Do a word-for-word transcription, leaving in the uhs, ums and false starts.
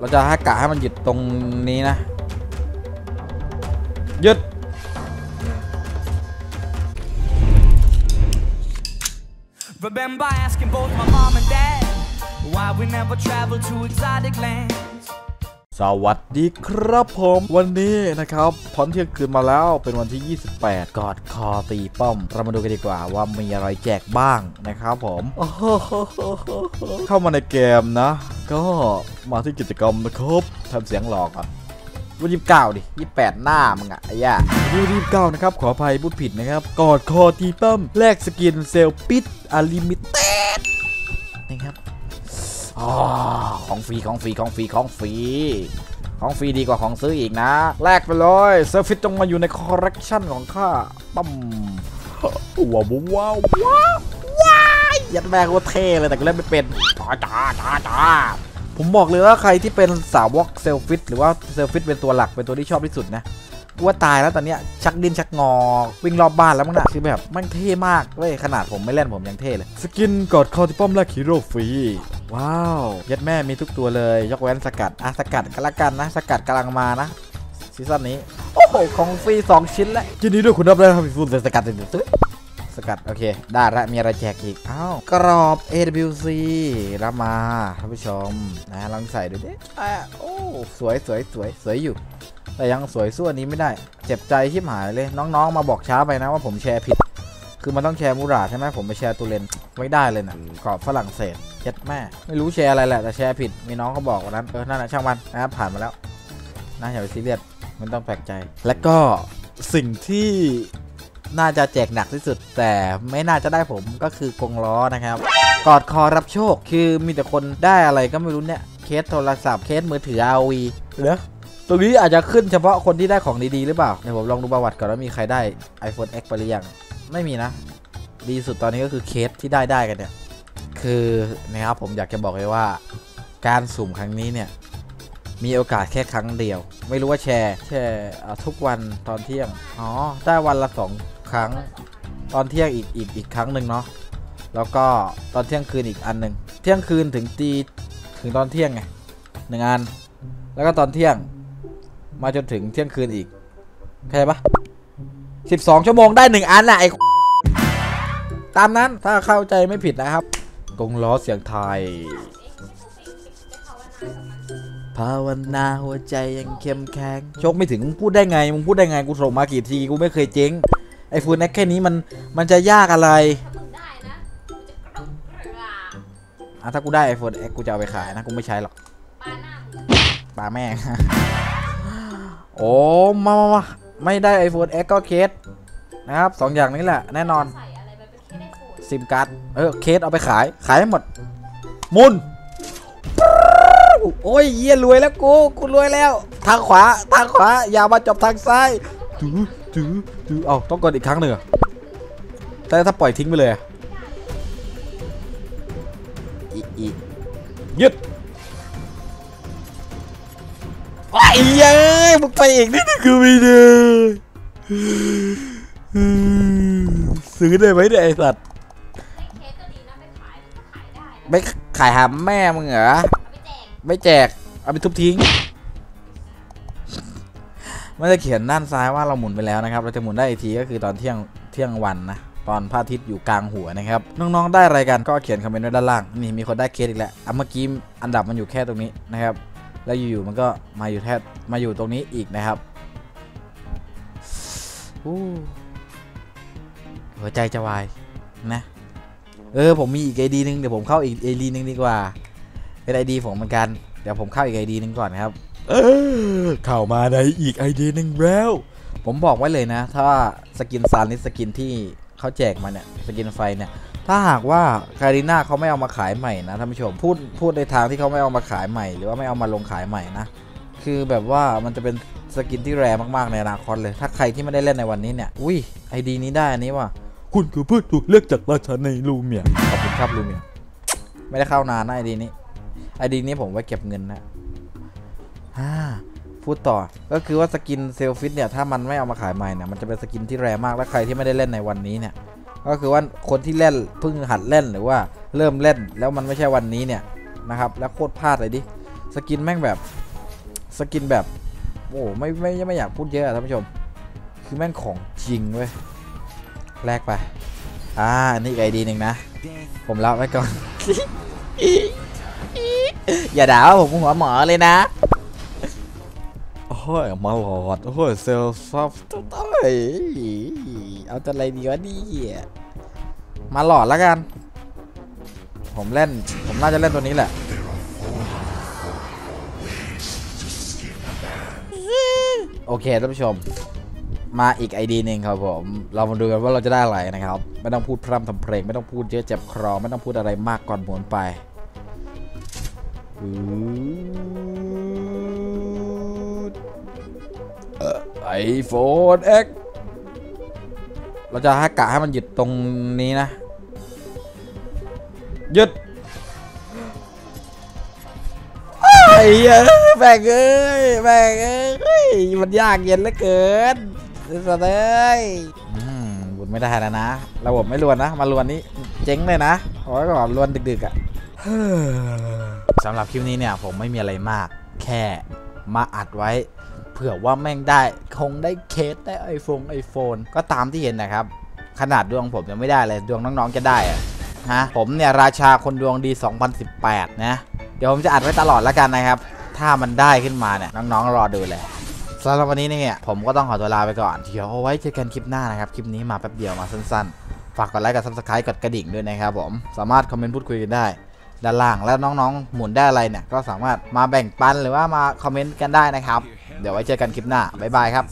เราจะให้กะให้มันหยุดตรงนี้นะหยุดสวัสดีครับผมวันนี้นะครับพ้นเที่ยงคืนมาแล้วเป็นวันที่ยี่สิบแปดกอดคอตีป้อมเรามาดูกันดีกว่าว่ามีอะไรแจกบ้างนะครับผมเข้ามาในเกมนะก็มาที่กิจกรรมนะครับทำเสียงหลอกก่อนวันยี่สิบเก้าดิยี่สิบแปดหน้ามึงอะไอ้ย่าวันที่ยี่สิบเก้านะครับขออภัยพูดผิดนะครับกอดคอตีป้อมแลกสกินเซลปิดอลิมิเต็ดนะครับของฟรีของฟรีของฟรีของฟรีของฟรีดีกว่าของซื้ออีกนะแลกไปเลยเซอร์ฟิตจงมาอยู่ในคอลเลกชันของข้าปั๊มว้าวว้าวว้าวยัดแม่งโคตรเท่เลยแต่ก็เล่นไม่เป็นจ้าจ้าจ้าจ้าผมบอกเลยว่าใครที่เป็นสาววอกเซลฟิตหรือว่าเซลฟิตเป็นตัวหลักเป็นตัวที่ชอบที่สุดนะว่าตายแล้วตอนเนี้ยชักดิ้นชักงอวิ่งรอบบ้านแล้วมั้งนะคือแบบมันเท่มากเว้ยขนาดผมไม่เล่นผมยังเท่เลยสกินกอดคอที่ป้อมแรกฮีโร่ฟรีว้าวยัดแม่มีทุกตัวเลยยกเว้นสกัดอ่ะสกัดกันละกันนะสกัดกำลังมานะซีซั่นนี้โอ้โหของฟรีสองชิ้นแล้วยินดีด้วยคุณรับได้ทำสูตรสกัดสุดสกัดโอเคได้ละมีอะไรแจกอีกอ้าวกรอบ เอ ดับเบิลยู ซี รับมาท่านผู้ชมนะลองใส่ดูดิโอ้สวยสวยสวยสวยอยู่แต่ยังสวยสู้อันนี้ไม่ได้เจ็บใจชิบหายเลยน้องๆมาบอกช้าไปนะว่าผมแชร์ผิดคือมันต้องแชร์มูราใช่ไหมผมไปแชร์ตูเลนไม่ได้เลยนะกรอบฝรั่งเศสเจ็ดแม่ไม่รู้แชร์อะไรแหละแต่แชร์ผิดมีน้องเขาบอกวันนั้นเออนั่นแหละช่างมันนะผ่านมาแล้วนะอย่าไปซีเรียสมันต้องแปลกใจและก็สิ่งที่น่าจะแจกหนักที่สุดแต่ไม่น่าจะได้ผมก็คือกงล้อนะครับกอดคอรับโชคคือมีแต่คนได้อะไรก็ไม่รู้เนี่ยเคสโทรศัพท์เคสมือถือ อาร์ วี เนอะตรงนี้อาจจะขึ้นเฉพาะคนที่ได้ของดีๆหรือเปล่าเดี๋ยวผมลองดูประวัติก่อนว่ามีใครได้ ไอโฟน เอ็กซ์ ไปหรือยังไม่มีนะดีสุดตอนนี้ก็คือเคสที่ได้ได้กันเนี่ยคือนะครับผมอยากจะบอกเลยว่าการสุ่มครั้งนี้เนี่ยมีโอกาสแค่ครั้งเดียวไม่รู้ว่าแชร์แชร์ทุกวันตอนเที่ยงอ๋อได้วันละสองครั้งตอนเที่ยงอีกอีกอีกครั้งหนึ่งเนาะแล้วก็ตอนเที่ยงคืนอีกอันหนึ่งเที่ยงคืนถึงตีถึงตอนเที่ยงไงหนึ่งอันแล้วก็ตอนเที่ยงมาจนถึงเที่ยงคืนอีกเข้าใจปะสิบสองชั่วโมงได้หนึ่งอันนะไอ้ตามนั้นถ้าเข้าใจไม่ผิดนะครับกงล้อเสียงไทยภาวนาหัวใจยังเข้มแข็งโชคไม่ถึงพูดได้ไงมึงพูดได้ไงกูส่งมากี่ทีกูไม่เคยเจ๊งไอ้ฟูนักแค่นี้มันมันจะยากอะไรอ่ะถ้ากูได้ไอโฟนเอ็กกูจะเอาไปขายนะกูไม่ใช้หรอกปลาแม่โอ้มามาไม่ได้ ไอโฟน เอ็กซ์ ก็เคสนะครับสองอย่างนี้แหละแน่นอนซิมการ์ดเออเคสเอาไปขายขายให้หมดมุนโอ้ยเยี่ยรวยแล้วกูกูรวยแล้วทางขวาทางขวาอย่ามาจบทางซ้ายจื๊อจื๊อจื๊อเอาต้องกดอีกครั้งหนึ่งแต่ถ้าปล่อยทิ้งไปเลยอีอียึดไอ้เย้มึงไปอีกนี่คือไม่ได้ซื้อได้ไหมเนี่ยไอ้สัตว์ไม่ขายหาแม่มึงเหรอไม่แจกเอาไปทุบทิ้งมันจะเขียนด้านซ้ายว่าเราหมุนไปแล้วนะครับเราจะหมุนได้อีกทีก็คือตอนเที่ยงเที่ยงวันนะตอนพระอาทิตย์อยู่กลางหัวนะครับน้องๆได้อะไรกันก็เขียนคอมเมนต์ไว้ด้านล่างนี่มีคนได้เคสอีกแล้วอ่ะเมื่อกี้อันดับมันอยู่แค่ตรงนี้นะครับแล้วอยู่ๆมันก็มาอยู่แทบมาอยู่ตรงนี้อีกนะครับหัวใจจะวายนะเออผมมีอีกไอดีนึงเดี๋ยวผมเข้าอีกไอดีนึงดีกว่าเป็นไอดีผมเหมือนกันเดี๋ยวผมเข้าอีกไอดีนึงก่อนครับเออเข้ามาในอีกไอดีนึงแล้วผมบอกไว้เลยนะถ้าสกินซานนี่สกินที่เขาแจกมาเนี่ยสกินไฟเนี่ยถ้าหากว่าคาริน่าเขาไม่เอามาขายใหม่นะท่านผู้ชมพูดพูดในทางที่เขาไม่เอามาขายใหม่หรือว่าไม่เอามาลงขายใหม่นะคือแบบว่ามันจะเป็นสกินที่แรงมากๆในอนาคตเลยถ้าใครที่ไม่ได้เล่นในวันนี้เนี่ยอุ้ยไอดีนี้ได้อันนี้ว่ะคุณคือผู้ถูกเลือกจากราชาในลูเมียขอบคุณครับลูเมียไม่ได้เข้านานนะไอดีนี้ไอดีนี้ผมไว้เก็บเงินนะฮ่าพูดต่อก็คือว่าสกินเซลฟิตเนี่ยถ้ามันไม่เอามาขายใหม่เนี่ยมันจะเป็นสกินที่แรงมากและใครที่ไม่ได้เล่นในวันนี้เนี่ยก็คือว่าคนที่เล่นเพิ่งหัดเล่นหรือว่าเริ่มเล่นแล้วมันไม่ใช่วันนี้เนี่ยนะครับแล้วโคตรพลาดเลยดิส สกินแม่งแบบสกินแบบโอ้ไม่ไม่ไม่อยากพูดเยอะท่านผู้ชมคือแม่งของจริงเว้ยแลกไปอ่าอันนี้ไอดีหนึ่งนะผมรับไว้ก่อน อย่าด่าผมหัวหมอเลยนะโอ้ยมาหลอดโอ้ยเซลล์ซับตัวเอาจะอะไรดีวะนี่มาหลอดแล้วกันผมเล่นผมน่าจะเล่นตัวนี้แหละโอเคท่านผู้ชมมาอีกไอดีหนึ่งครับผมเรามาดูกันว่าเราจะได้อะไรนะครับไม่ต้องพูดพร่ำทำเพลงไม่ต้องพูดเยอะเจ็บครอไม่ต้องพูดอะไรมากก่อนหมุนไปไอโฟน X เราจะให้กะให้มันหยุดตรงนี้นะหยุดไอ้แบกเอ้ยแบกเอ้ยมันยากเย็นเหลือเกินสุดเลยบุญไม่ได้แล้วนะระบบไม่รวนนะมารวนนี้เจ๊งเลยนะโอ้ยแบบรวนดึกๆอ่ะสำหรับคลิปนี้เนี่ยผมไม่มีอะไรมากแค่มาอัดไว้เผื่อว่าแม่งได้คงได้เคสได้ไอโฟนไอโฟนก็ตามที่เห็นนะครับขนาดดวงผมยังไม่ได้เลยดวงน้องๆจะได้อะฮะผมเนี่ยราชาคนดวงดีสองพันสิบแปดนะเดี๋ยวผมจะอัดไว้ตลอดแล้วกันนะครับถ้ามันได้ขึ้นมาเนี่ยน้องๆรอดูเลยสำหรับวันนี้เนี่ยผมก็ต้องขอตัวลาไปก่อนเดี๋ยวเอาไว้เจอกันคลิปหน้านะครับคลิปนี้มาแป๊บเดียวมาสั้นๆฝากกดไลค์กด ซับสไครบ์ กดกระดิ่งด้วยนะครับผมสามารถคอมเมนต์พูดคุยกันได้ด้านล่างแล้วน้องๆหมุนได้อะไรเนี่ยก็สามารถมาแบ่งปันหรือว่ามาคอมเมนต์กันได้นะครับเดี๋ยวไว้เจอกันคลิปหน้าบ๊ายบายครับ